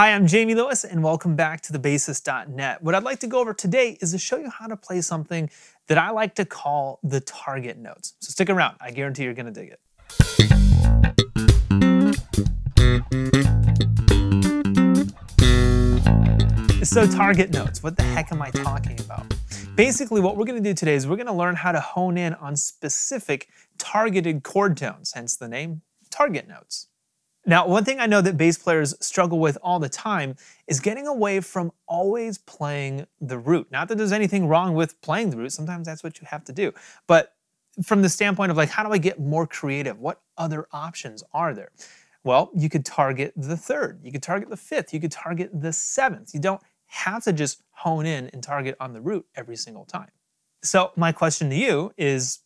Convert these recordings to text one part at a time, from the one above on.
Hi, I'm Jayme Lewis and welcome back to TheBassist.net. What I'd like to go over today is to show you how to play something that I like to call the target notes. So stick around, I guarantee you're gonna dig it. So target notes, what the heck am I talking about? Basically, what we're gonna do today is we're gonna learn how to hone in on specific targeted chord tones, hence the name, target notes. Now, one thing I know that bass players struggle with all the time is getting away from always playing the root. Not that there's anything wrong with playing the root, sometimes that's what you have to do. But from the standpoint of like, how do I get more creative? What other options are there? Well, you could target the third, you could target the fifth, you could target the seventh. You don't have to just hone in and target on the root every single time. So my question to you is,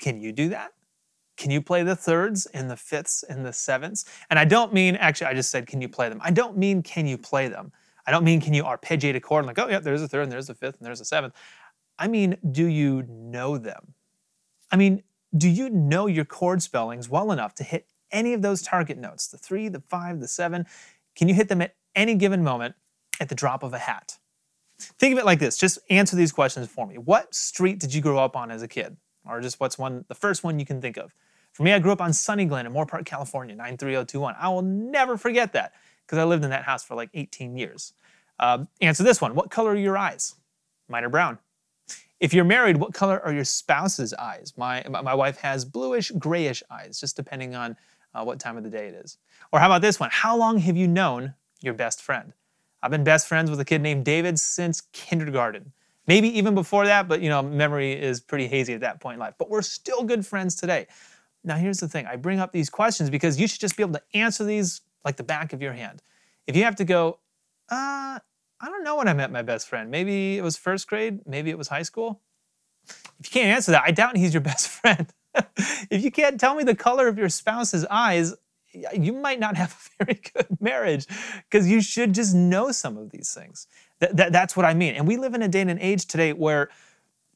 can you do that? Can you play the thirds and the fifths and the sevenths? And I don't mean, actually, I just said, can you play them? I don't mean, can you play them? I don't mean, can you arpeggiate a chord, like, oh yeah, there's a third and there's a fifth and there's a seventh. I mean, do you know them? I mean, do you know your chord spellings well enough to hit any of those target notes, the three, the five, the seven? Can you hit them at any given moment at the drop of a hat? Think of it like this, just answer these questions for me. What street did you grow up on as a kid? Or just what's the first one you can think of? For me, I grew up on Sunny Glen in Moorpark, California, 93021. I will never forget that because I lived in that house for like 18 years. Answer this one, what color are your eyes? Mine are brown. If you're married, what color are your spouse's eyes? My wife has bluish, grayish eyes, just depending on what time of the day it is. Or how about this one, how long have you known your best friend? I've been best friends with a kid named David since kindergarten. Maybe even before that, but you know, memory is pretty hazy at that point in life. But we're still good friends today. Now here's the thing, I bring up these questions because you should just be able to answer these like the back of your hand. If you have to go, I don't know when I met my best friend. Maybe it was first grade, maybe it was high school. If you can't answer that, I doubt he's your best friend. If you can't tell me the color of your spouse's eyes, you might not have a very good marriage because you should just know some of these things. That's what I mean. And we live in a day and an age today where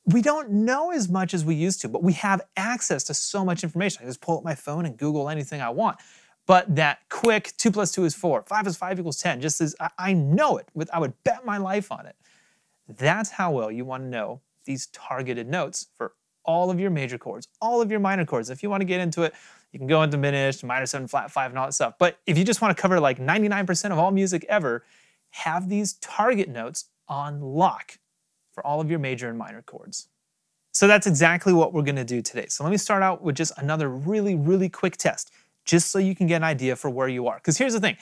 we don't know as much as we used to, but we have access to so much information. I just pull up my phone and Google anything I want. But that quick 2 plus 2 is 4, 5 is 5 equals 10, just as I know it, I would bet my life on it. That's how well you want to know these targeted notes for all of your major chords, all of your minor chords. If you want to get into it, you can go into diminished, minor 7, flat 5, and all that stuff. But if you just want to cover like 99% of all music ever, have these target notes on lock for all of your major and minor chords. So that's exactly what we're going to do today. So let me start out with just another really, really quick test, just so you can get an idea for where you are. Because here's the thing,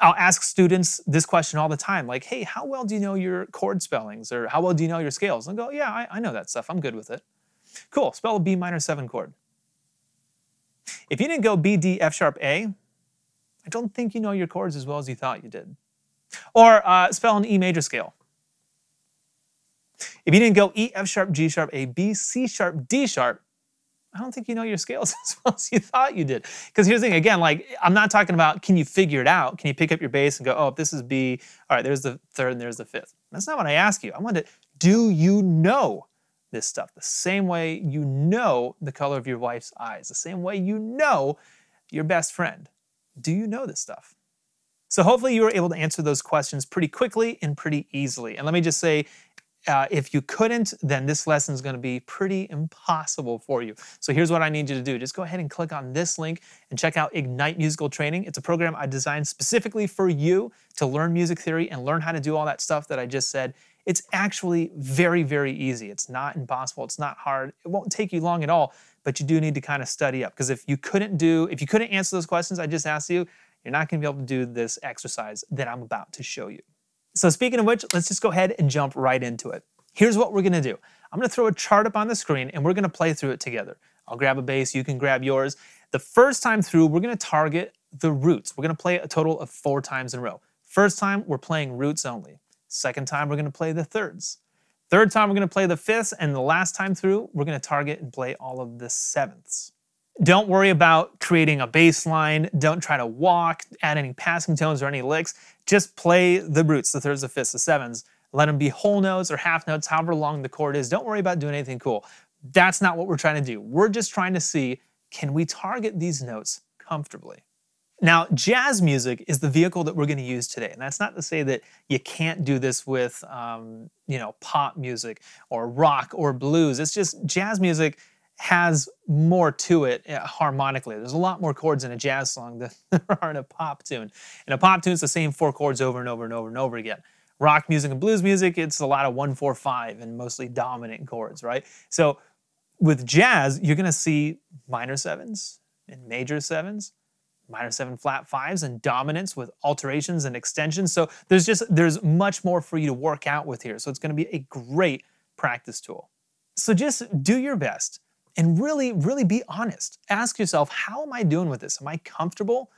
I'll ask students this question all the time, like, hey, how well do you know your chord spellings? Or how well do you know your scales? And go, yeah, I know that stuff, I'm good with it. Cool, spell a B minor 7 chord. If you didn't go B, D, F sharp, A, I don't think you know your chords as well as you thought you did. Or spell an E major scale. If you didn't go E, F sharp, G sharp, A, B, C sharp, D sharp, I don't think you know your scales as well as you thought you did. Because here's the thing, again, like, I'm not talking about can you figure it out? Can you pick up your bass and go, oh, if this is B, all right, there's the third and there's the fifth. That's not what I ask you. I wanted to, do you know this stuff, the same way you know the color of your wife's eyes, the same way you know your best friend. Do you know this stuff? So hopefully you were able to answer those questions pretty quickly and pretty easily. And let me just say, if you couldn't, then this lesson is gonna be pretty impossible for you. So here's what I need you to do. Just go ahead and click on this link and check out Ignite Musical Training. It's a program I designed specifically for you to learn music theory and learn how to do all that stuff that I just said. It's actually very, very easy. It's not impossible, it's not hard. It won't take you long at all, but you do need to kind of study up because if you couldn't answer those questions I just asked you, you're not gonna be able to do this exercise that I'm about to show you. So speaking of which, let's just go ahead and jump right into it. Here's what we're gonna do. I'm gonna throw a chart up on the screen and we're gonna play through it together. I'll grab a bass, you can grab yours. The first time through, we're gonna target the roots. We're gonna play a total of 4 times in a row. First time, we're playing roots only. Second time, we're gonna play the thirds. Third time, we're gonna play the fifths, and the last time through, we're gonna target and play all of the sevenths. Don't worry about creating a bass line. Don't try to walk, add any passing tones or any licks. Just play the roots, the thirds, the fifths, the sevens. Let them be whole notes or half notes, however long the chord is. Don't worry about doing anything cool. That's not what we're trying to do. We're just trying to see, can we target these notes comfortably? Now, jazz music is the vehicle that we're going to use today. And that's not to say that you can't do this with, you know, pop music or rock or blues. It's just jazz music has more to it harmonically. There's a lot more chords in a jazz song than there are in a pop tune. In a pop tune, it's the same four chords over and over and over and over again. Rock music and blues music, it's a lot of 1-4-5 and mostly dominant chords, right? So with jazz, you're going to see minor sevens and major sevens, minor seven flat fives, and dominance with alterations and extensions. So there's much more for you to work out with here. So it's going to be a great practice tool. So just do your best and really, really be honest. Ask yourself, how am I doing with this? Am I comfortable?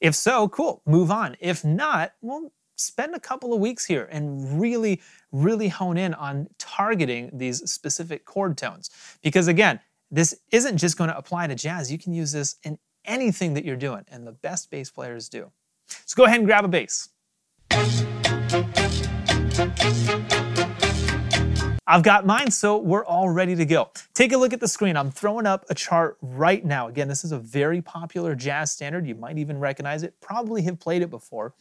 If so, cool, move on. If not, well, spend a couple of weeks here and really, really hone in on targeting these specific chord tones. Because again, this isn't just going to apply to jazz. You can use this in anything that you're doing, and the best bass players do. So go ahead and grab a bass. I've got mine, so we're all ready to go. Take a look at the screen. I'm throwing up a chart right now. Again, this is a very popular jazz standard. You might even recognize it, probably have played it before.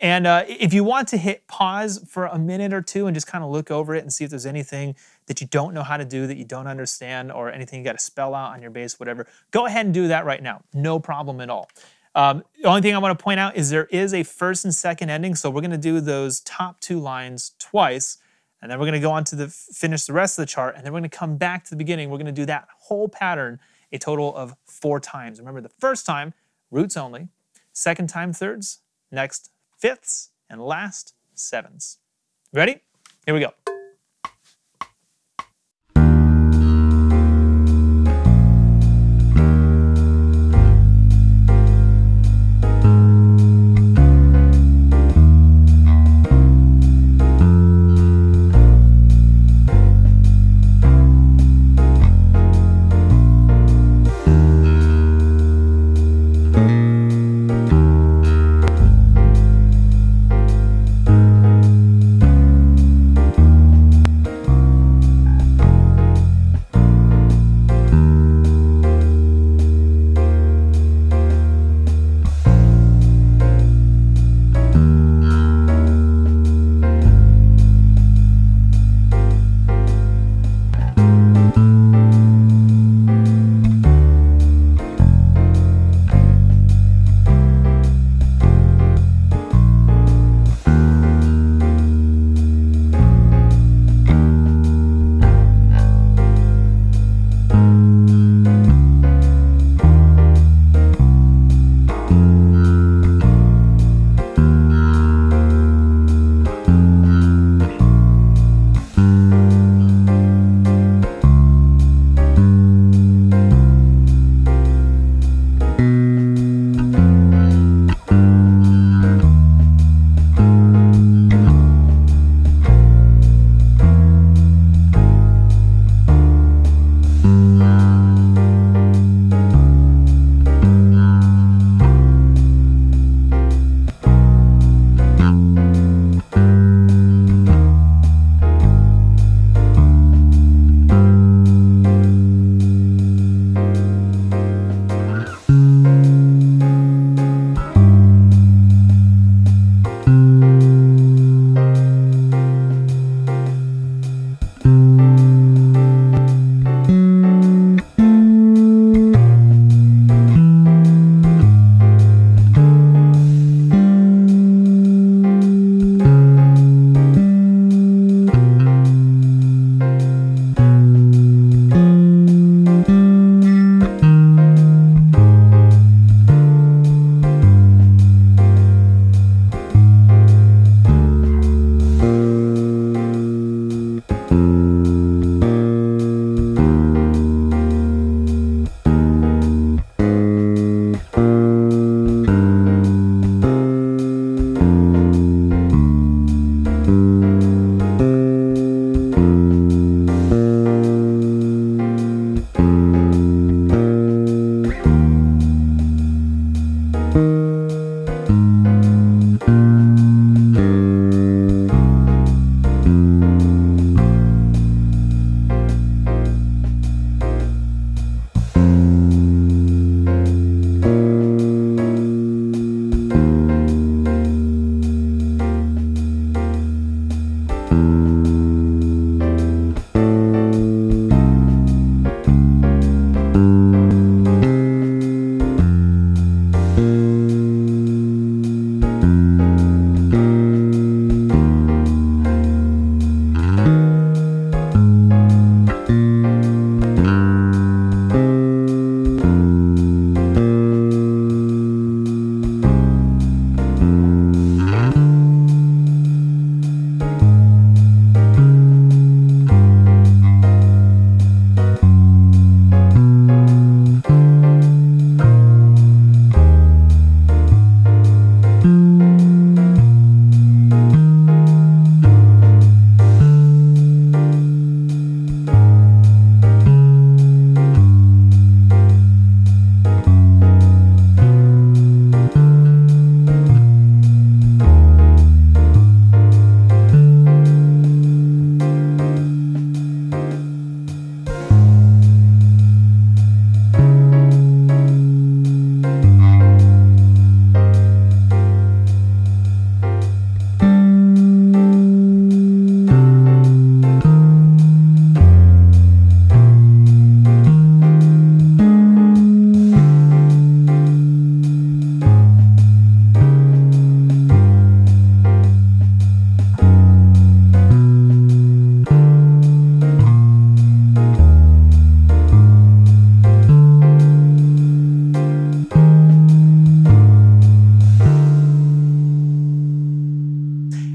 And if you want to hit pause for a minute or two and just kind of look over it and see if there's anything that you don't know how to do, that you don't understand, or anything you got to spell out on your bass, whatever, go ahead and do that right now. No problem at all. The only thing I want to point out is there is a first and second ending, so we're going to do those top two lines twice, and then we're going to go on to finish the rest of the chart, and then we're going to come back to the beginning. We're going to do that whole pattern a total of 4 times. Remember, the first time, roots only, second time, thirds, next, fifths, and last, sevens. Ready? Here we go.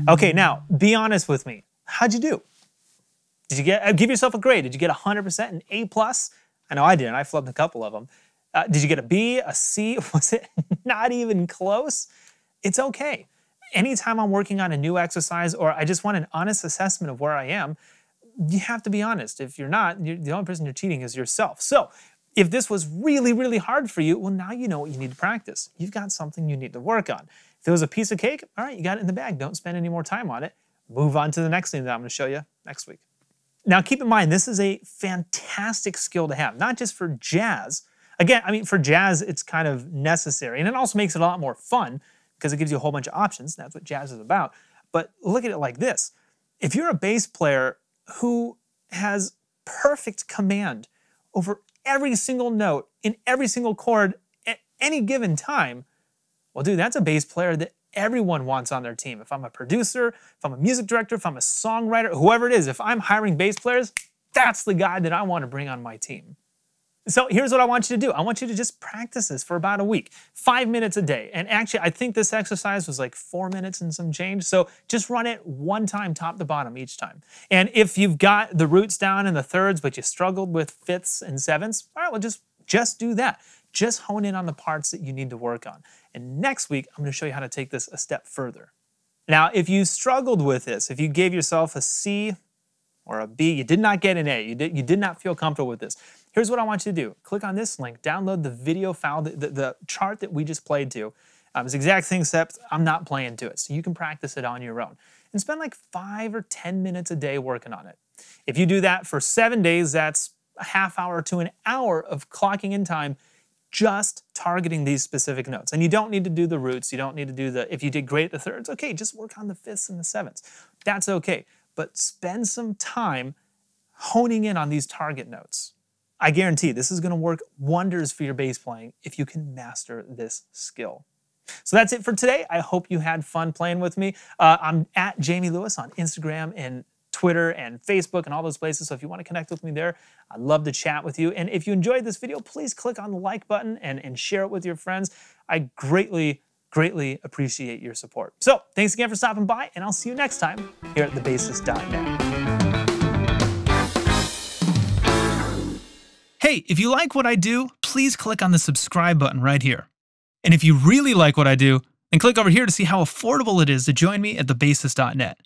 Okay, now be honest with me. How'd you do? Did you give yourself a grade? Did you get 100%, an A+? I know I didn't. I flubbed a couple of them. Did you get a B, a C? Was it not even close? It's okay. Anytime I'm working on a new exercise or I just want an honest assessment of where I am, you have to be honest. If you're not, the only person you're cheating is yourself. So if this was really, really hard for you, well, now you know what you need to practice. You've got something you need to work on. If it was a piece of cake, all right, you got it in the bag. Don't spend any more time on it. Move on to the next thing that I'm going to show you next week. Now, keep in mind, this is a fantastic skill to have, not just for jazz. Again, I mean, for jazz, it's kind of necessary. And it also makes it a lot more fun because it gives you a whole bunch of options. That's what jazz is about. But look at it like this. If you're a bass player who has perfect command over every single note in every single chord at any given time, well, dude, that's a bass player that everyone wants on their team. If I'm a producer, if I'm a music director, if I'm a songwriter, whoever it is, if I'm hiring bass players, that's the guy that I want to bring on my team. So here's what I want you to do. I want you to just practice this for about a week, 5 minutes a day. And actually, I think this exercise was like 4 minutes and some change. So just run it one time, top to bottom each time. And if you've got the roots down and the thirds, but you struggled with fifths and sevenths, all right, well, just do that. Just hone in on the parts that you need to work on. And next week, I'm going to show you how to take this a step further. Now, if you struggled with this, if you gave yourself a C or a B, you did not get an A, you did not feel comfortable with this, here's what I want you to do. Click on this link, download the video file, the chart that we just played to. It's the exact thing, except I'm not playing to it, so you can practice it on your own. And spend like 5 or 10 minutes a day working on it. If you do that for 7 days, that's a half hour to an hour of clocking in time just targeting these specific notes. And you don't need to do the roots, you don't need to do the, if you did great at the thirds, okay, just work on the fifths and the sevenths. That's okay. But spend some time honing in on these target notes. I guarantee this is going to work wonders for your bass playing if you can master this skill. So that's it for today. I hope you had fun playing with me. I'm at Jayme Lewis on Instagram and Twitter and Facebook and all those places. So if you want to connect with me there, I'd love to chat with you. And if you enjoyed this video, please click on the like button and share it with your friends. I greatly appreciate your support. So thanks again for stopping by, and I'll see you next time here at TheBassist.net. Hey, if you like what I do, please click on the subscribe button right here. And if you really like what I do, then click over here to see how affordable it is to join me at TheBassist.net.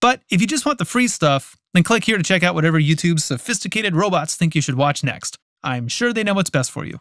But if you just want the free stuff, then click here to check out whatever YouTube's sophisticated robots think you should watch next. I'm sure they know what's best for you.